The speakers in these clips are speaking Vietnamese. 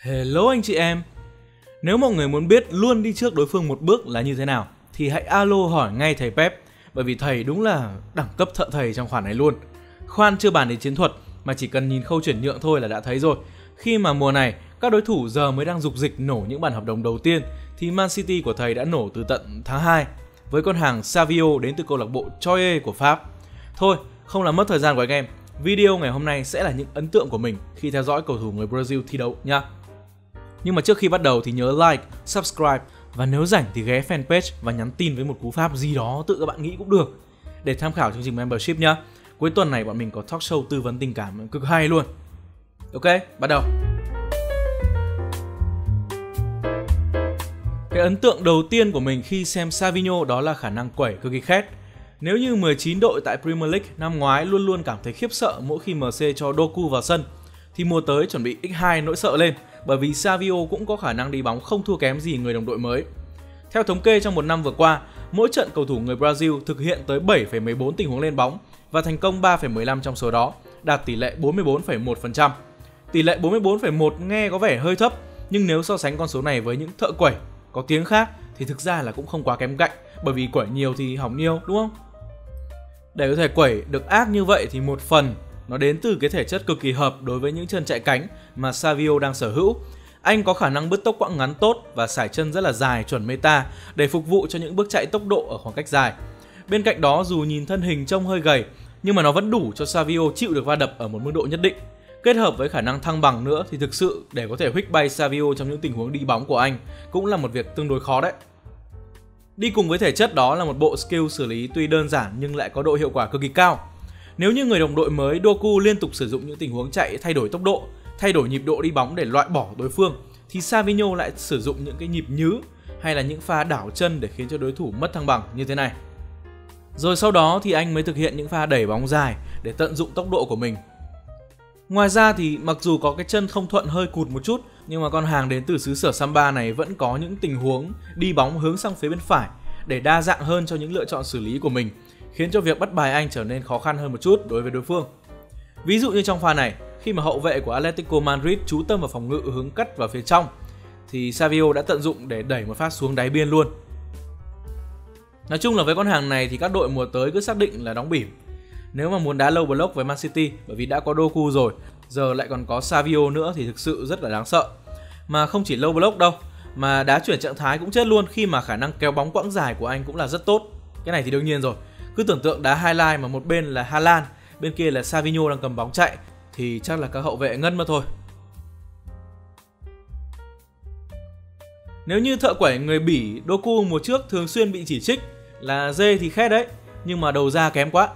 Hello anh chị em. Nếu mọi người muốn biết luôn đi trước đối phương một bước là như thế nào thì hãy alo hỏi ngay thầy Pep, bởi vì thầy đúng là đẳng cấp thợ thầy trong khoản này luôn. Khoan chưa bàn đến chiến thuật mà chỉ cần nhìn khâu chuyển nhượng thôi là đã thấy rồi. Khi mà mùa này các đối thủ giờ mới đang dục dịch nổ những bản hợp đồng đầu tiên thì Man City của thầy đã nổ từ tận tháng 2 với con hàng Savio đến từ câu lạc bộ Troyes của Pháp. Thôi, không làm mất thời gian của anh em. Video ngày hôm nay sẽ là những ấn tượng của mình khi theo dõi cầu thủ người Brazil thi đấu nha. Nhưng mà trước khi bắt đầu thì nhớ like, subscribe và nếu rảnh thì ghé fanpage và nhắn tin với một cú pháp gì đó tự các bạn nghĩ cũng được để tham khảo chương trình membership nhá. Cuối tuần này bọn mình có talk show tư vấn tình cảm cực hay luôn. Ok, bắt đầu. Cái ấn tượng đầu tiên của mình khi xem Savio đó là khả năng quẩy cực kỳ khét. Nếu như 19 đội tại Premier League năm ngoái luôn luôn cảm thấy khiếp sợ mỗi khi MC cho Doku vào sân, thì mùa tới chuẩn bị x2 nỗi sợ lên, bởi vì Savio cũng có khả năng đi bóng không thua kém gì người đồng đội mới. Theo thống kê trong một năm vừa qua, mỗi trận cầu thủ người Brazil thực hiện tới 7,14 tình huống lên bóng và thành công 3,15 trong số đó, đạt tỷ lệ 44,1%. Tỷ lệ 44,1 nghe có vẻ hơi thấp, nhưng nếu so sánh con số này với những thợ quẩy có tiếng khác thì thực ra là cũng không quá kém cạnh, bởi vì quẩy nhiều thì hỏng nhiều, đúng không? Để có thể quẩy được ác như vậy thì một phần nó đến từ cái thể chất cực kỳ hợp đối với những chân chạy cánh mà Savio đang sở hữu. Anh có khả năng bứt tốc quãng ngắn tốt và sải chân rất là dài chuẩn meta để phục vụ cho những bước chạy tốc độ ở khoảng cách dài. Bên cạnh đó, dù nhìn thân hình trông hơi gầy nhưng mà nó vẫn đủ cho Savio chịu được va đập ở một mức độ nhất định. Kết hợp với khả năng thăng bằng nữa thì thực sự để có thể huých bay Savio trong những tình huống đi bóng của anh cũng là một việc tương đối khó đấy. Đi cùng với thể chất đó là một bộ skill xử lý tuy đơn giản nhưng lại có độ hiệu quả cực kỳ cao. Nếu như người đồng đội mới Doku liên tục sử dụng những tình huống chạy thay đổi tốc độ, thay đổi nhịp độ đi bóng để loại bỏ đối phương, thì Savio lại sử dụng những cái nhịp nhứ hay là những pha đảo chân để khiến cho đối thủ mất thăng bằng như thế này. Rồi sau đó thì anh mới thực hiện những pha đẩy bóng dài để tận dụng tốc độ của mình. Ngoài ra thì mặc dù có cái chân không thuận hơi cụt một chút, nhưng mà con hàng đến từ xứ sở Samba này vẫn có những tình huống đi bóng hướng sang phía bên phải để đa dạng hơn cho những lựa chọn xử lý của mình, khiến cho việc bắt bài anh trở nên khó khăn hơn một chút đối với đối phương. Ví dụ như trong pha này, khi mà hậu vệ của Atletico Madrid chú tâm vào phòng ngự hướng cắt vào phía trong thì Savio đã tận dụng để đẩy một phát xuống đáy biên luôn. Nói chung là với con hàng này thì các đội mùa tới cứ xác định là đóng bỉm. Nếu mà muốn đá low block với Man City, bởi vì đã có Doku rồi, giờ lại còn có Savio nữa thì thực sự rất là đáng sợ. Mà không chỉ low block đâu, mà đá chuyển trạng thái cũng chết luôn khi mà khả năng kéo bóng quãng dài của anh cũng là rất tốt. Cái này thì đương nhiên rồi. Cứ tưởng tượng đá highlight mà một bên là Haaland, bên kia là Savio đang cầm bóng chạy thì chắc là các hậu vệ ngất mất thôi. Nếu như thợ quẩy người Bỉ Doku mùa trước thường xuyên bị chỉ trích là dê thì khét đấy, nhưng mà đầu ra kém quá,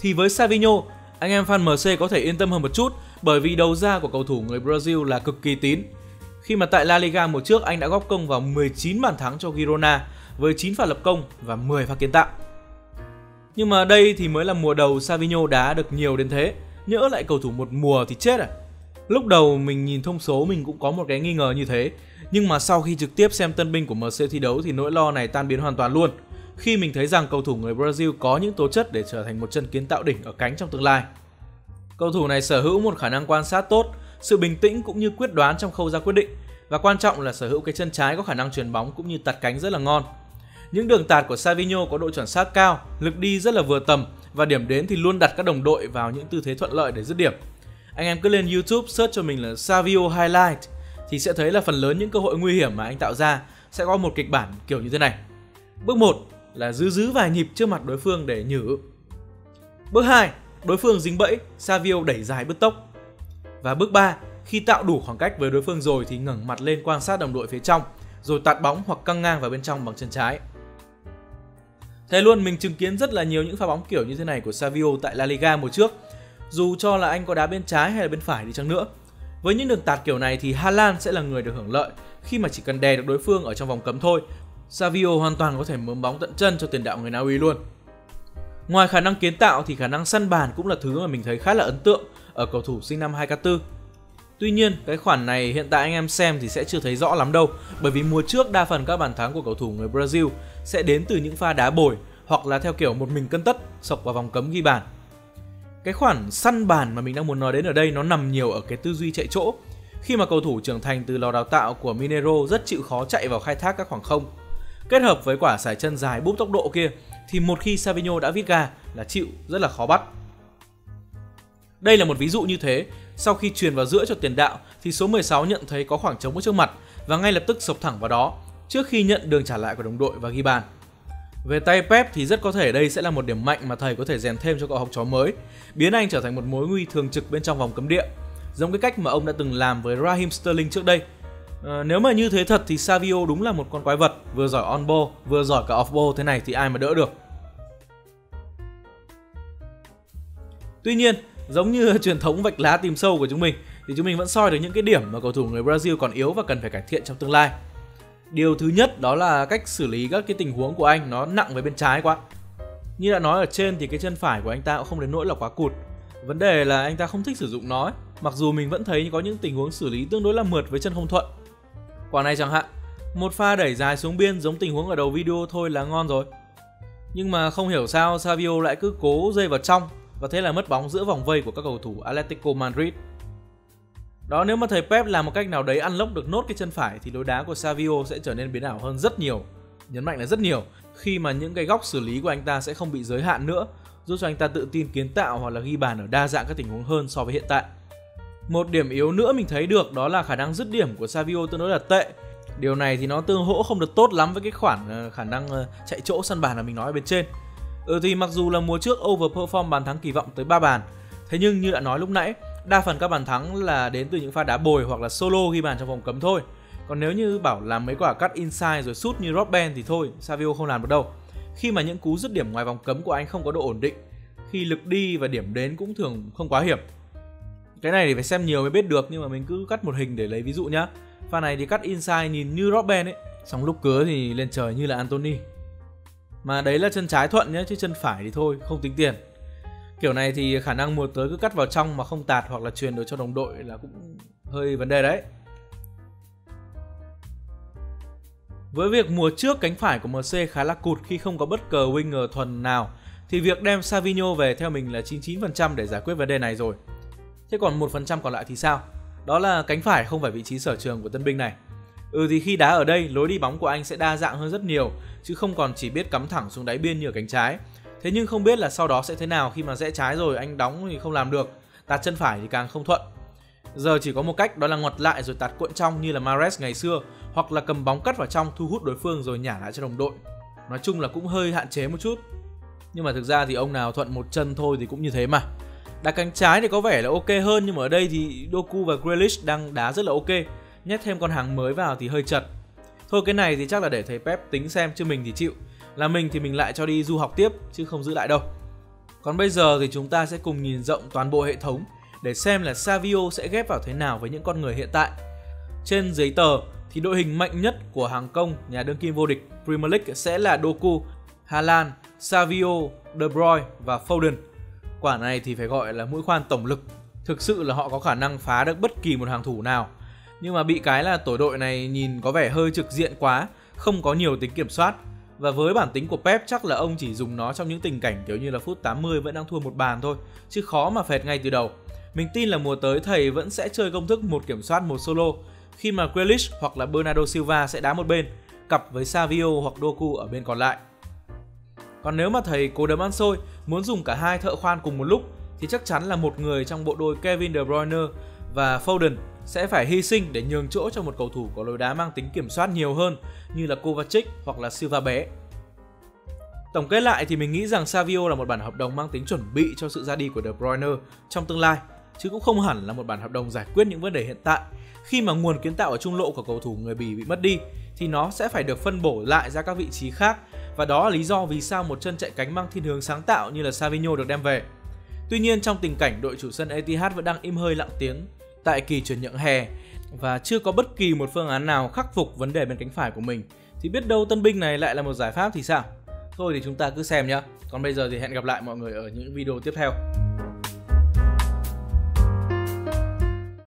thì với Savio, anh em fan MC có thể yên tâm hơn một chút, bởi vì đầu ra của cầu thủ người Brazil là cực kỳ tín. Khi mà tại La Liga mùa trước anh đã góp công vào 19 bàn thắng cho Girona với 9 pha lập công và 10 pha kiến tạo. Nhưng mà đây thì mới là mùa đầu Savio đá được nhiều đến thế, nhỡ lại cầu thủ một mùa thì chết à. Lúc đầu mình nhìn thông số mình cũng có một cái nghi ngờ như thế, nhưng mà sau khi trực tiếp xem tân binh của MC thi đấu thì nỗi lo này tan biến hoàn toàn luôn, khi mình thấy rằng cầu thủ người Brazil có những tố chất để trở thành một chân kiến tạo đỉnh ở cánh trong tương lai. Cầu thủ này sở hữu một khả năng quan sát tốt, sự bình tĩnh cũng như quyết đoán trong khâu ra quyết định, và quan trọng là sở hữu cái chân trái có khả năng chuyền bóng cũng như tạt cánh rất là ngon. Những đường tạt của Savio có độ chuẩn xác cao, lực đi rất là vừa tầm và điểm đến thì luôn đặt các đồng đội vào những tư thế thuận lợi để dứt điểm. Anh em cứ lên YouTube search cho mình là Savio Highlight thì sẽ thấy là phần lớn những cơ hội nguy hiểm mà anh tạo ra sẽ có một kịch bản kiểu như thế này. Bước 1 là giữ vài nhịp trước mặt đối phương để nhử. Bước 2, đối phương dính bẫy, Savio đẩy dài bứt tốc. Và bước 3, khi tạo đủ khoảng cách với đối phương rồi thì ngẩng mặt lên quan sát đồng đội phía trong, rồi tạt bóng hoặc căng ngang vào bên trong bằng chân trái. Thế luôn, mình chứng kiến rất là nhiều những pha bóng kiểu như thế này của Savio tại La Liga mùa trước, dù cho là anh có đá bên trái hay là bên phải đi chăng nữa. Với những đường tạt kiểu này thì Haaland sẽ là người được hưởng lợi, khi mà chỉ cần đè được đối phương ở trong vòng cấm thôi, Savio hoàn toàn có thể mớm bóng tận chân cho tiền đạo người Na Uy luôn. Ngoài khả năng kiến tạo thì khả năng săn bàn cũng là thứ mà mình thấy khá là ấn tượng ở cầu thủ sinh năm 2004. Tuy nhiên, cái khoản này hiện tại anh em xem thì sẽ chưa thấy rõ lắm đâu, bởi vì mùa trước đa phần các bàn thắng của cầu thủ người Brazil sẽ đến từ những pha đá bồi hoặc là theo kiểu một mình cân tất, sộc vào vòng cấm ghi bàn. Cái khoản săn bàn mà mình đang muốn nói đến ở đây nó nằm nhiều ở cái tư duy chạy chỗ. khi mà cầu thủ trưởng thành từ lò đào tạo của Mineiro rất chịu khó chạy vào khai thác các khoảng không. Kết hợp với quả sải chân dài búp tốc độ kia thì một khi Savio đã vít ga là chịu, rất là khó bắt. Đây là một ví dụ như thế, sau khi truyền vào giữa cho tiền đạo thì số 16 nhận thấy có khoảng trống ở trước mặt và ngay lập tức sộc thẳng vào đó trước khi nhận đường trả lại của đồng đội và ghi bàn. Về tay Pep thì rất có thể đây sẽ là một điểm mạnh mà thầy có thể rèn thêm cho cậu học trò mới, biến anh trở thành một mối nguy thường trực bên trong vòng cấm địa, giống cái cách mà ông đã từng làm với Raheem Sterling trước đây. Nếu mà như thế thật thì Savio đúng là một con quái vật, vừa giỏi on ball, vừa giỏi cả off ball thế này thì ai mà đỡ được. Tuy nhiên, giống như truyền thống vạch lá tìm sâu của chúng mình thì chúng mình vẫn soi được những cái điểm mà cầu thủ người Brazil còn yếu và cần phải cải thiện trong tương lai. Điều thứ nhất đó là cách xử lý các cái tình huống của anh nó nặng về bên trái quá. Như đã nói ở trên thì cái chân phải của anh ta cũng không đến nỗi là quá cụt. Vấn đề là anh ta không thích sử dụng nó ấy. Mặc dù mình vẫn thấy có những tình huống xử lý tương đối là mượt với chân không thuận. Quả này chẳng hạn, một pha đẩy dài xuống biên giống tình huống ở đầu video thôi là ngon rồi. Nhưng mà không hiểu sao Savio lại cứ cố dây vào trong và thế là mất bóng giữa vòng vây của các cầu thủ Atletico Madrid. Đó, nếu mà thầy Pep làm một cách nào đấy unlock được nốt cái chân phải thì lối đá của Savio sẽ trở nên biến ảo hơn rất nhiều. Nhấn mạnh là rất nhiều, khi mà những cái góc xử lý của anh ta sẽ không bị giới hạn nữa, giúp cho anh ta tự tin kiến tạo hoặc là ghi bàn ở đa dạng các tình huống hơn so với hiện tại. Một điểm yếu nữa mình thấy được đó là khả năng dứt điểm của Savio tương đối là tệ. Điều này thì nó tương hỗ không được tốt lắm với cái khoản khả năng chạy chỗ săn bàn mà mình nói ở bên trên. Thì mặc dù là mùa trước overperform bàn thắng kỳ vọng tới 3 bàn, thế nhưng như đã nói lúc nãy, đa phần các bàn thắng là đến từ những pha đá bồi hoặc là solo ghi bàn trong vòng cấm thôi. Còn nếu như bảo làm mấy quả cắt inside rồi sút như Robben thì thôi, Savio không làm được đâu. Khi mà những cú dứt điểm ngoài vòng cấm của anh không có độ ổn định, khi lực đi và điểm đến cũng thường không quá hiểm. Cái này thì phải xem nhiều mới biết được, nhưng mà mình cứ cắt một hình để lấy ví dụ nhá. Pha này thì cắt inside nhìn như Robben ấy, xong lúc cứa thì lên trời như là Antony. Mà đấy là chân trái thuận nhé, chứ chân phải thì thôi, không tính tiền. Kiểu này thì khả năng mùa tới cứ cắt vào trong mà không tạt hoặc là truyền được cho đồng đội là cũng hơi vấn đề đấy. Với việc mùa trước cánh phải của MC khá là cụt khi không có bất cờ winger thuần nào, thì việc đem Savio về theo mình là 99% để giải quyết vấn đề này rồi. Thế còn 1% còn lại thì sao? Đó là cánh phải không phải vị trí sở trường của tân binh này. Thì khi đá ở đây, lối đi bóng của anh sẽ đa dạng hơn rất nhiều, chứ không còn chỉ biết cắm thẳng xuống đáy biên như ở cánh trái. Thế nhưng không biết là sau đó sẽ thế nào khi mà rẽ trái rồi anh đóng thì không làm được, tạt chân phải thì càng không thuận. Giờ chỉ có một cách đó là ngoặt lại rồi tạt cuộn trong như là Mahrez ngày xưa, hoặc là cầm bóng cắt vào trong thu hút đối phương rồi nhả lại cho đồng đội. Nói chung là cũng hơi hạn chế một chút. Nhưng mà thực ra thì ông nào thuận một chân thôi thì cũng như thế mà. Đá cánh trái thì có vẻ là ok hơn, nhưng mà ở đây thì Doku và Grealish đang đá rất là ok. Nhét thêm con hàng mới vào thì hơi chật. Thôi cái này thì chắc là để thầy Pep tính xem, chứ mình thì chịu. Là mình thì mình lại cho đi du học tiếp chứ không giữ lại đâu. Còn bây giờ thì chúng ta sẽ cùng nhìn rộng toàn bộ hệ thống để xem là Savio sẽ ghép vào thế nào với những con người hiện tại. Trên giấy tờ thì đội hình mạnh nhất của hàng công nhà đương kim vô địch Premier League sẽ là Doku, Haaland, Savio, De Bruyne và Foden. Quả này thì phải gọi là mũi khoan tổng lực. Thực sự là họ có khả năng phá được bất kỳ một hàng thủ nào. Nhưng mà bị cái là tổ đội này nhìn có vẻ hơi trực diện quá, không có nhiều tính kiểm soát. Và với bản tính của Pep chắc là ông chỉ dùng nó trong những tình cảnh kiểu như là phút 80 vẫn đang thua một bàn thôi, chứ khó mà phệt ngay từ đầu. Mình tin là mùa tới thầy vẫn sẽ chơi công thức một kiểm soát một solo, khi mà Grealish hoặc là Bernardo Silva sẽ đá một bên, cặp với Savio hoặc Doku ở bên còn lại. Còn nếu mà thầy cố đấm ăn xôi, muốn dùng cả hai thợ khoan cùng một lúc thì chắc chắn là một người trong bộ đôi Kevin De Bruyne và Foden sẽ phải hy sinh để nhường chỗ cho một cầu thủ có lối đá mang tính kiểm soát nhiều hơn như là Kovacic hoặc là Silva bé. Tổng kết lại thì mình nghĩ rằng Savio là một bản hợp đồng mang tính chuẩn bị cho sự ra đi của De Bruyne trong tương lai, chứ cũng không hẳn là một bản hợp đồng giải quyết những vấn đề hiện tại. Khi mà nguồn kiến tạo ở trung lộ của cầu thủ người Bỉ bị mất đi thì nó sẽ phải được phân bổ lại ra các vị trí khác, và đó là lý do vì sao một chân chạy cánh mang thiên hướng sáng tạo như là Savio được đem về. Tuy nhiên trong tình cảnh đội chủ sân Etihad vẫn đang im hơi lặng tiếng tại kỳ chuyển nhượng hè và chưa có bất kỳ một phương án nào khắc phục vấn đề bên cánh phải của mình, thì biết đâu tân binh này lại là một giải pháp thì sao? Thôi thì chúng ta cứ xem nhá. Còn bây giờ thì hẹn gặp lại mọi người ở những video tiếp theo.